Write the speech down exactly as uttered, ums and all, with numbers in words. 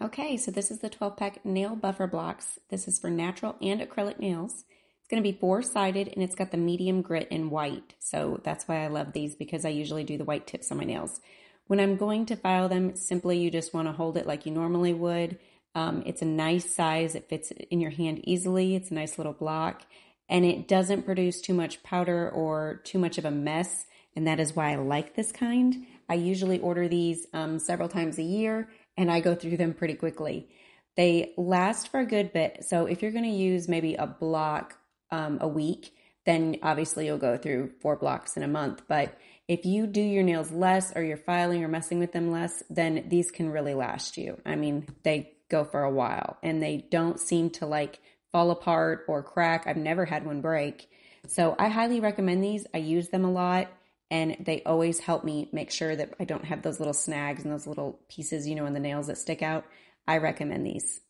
Okay, so this is the twelve pack Nail Buffer Blocks. This is for natural and acrylic nails. It's going to be four-sided, and it's got the medium grit in white. So that's why I love these, because I usually do the white tips on my nails. When I'm going to file them, simply you just want to hold it like you normally would. Um, it's a nice size. It fits in your hand easily. It's a nice little block, and it doesn't produce too much powder or too much of a mess, and that is why I like this kind. I usually order these um, several times a year, and I go through them pretty quickly. They last for a good bit, so if you're gonna use maybe a block um, a week, then obviously you'll go through four blocks in a month. But if you do your nails less, or you're filing or messing with them less, then these can really last you. I mean, they go for a while, and they don't seem to like fall apart or crack. I've never had one break. So I highly recommend these. I use them a lot, and they always help me make sure that I don't have those little snags and those little pieces, you know, in the nails that stick out. I recommend these.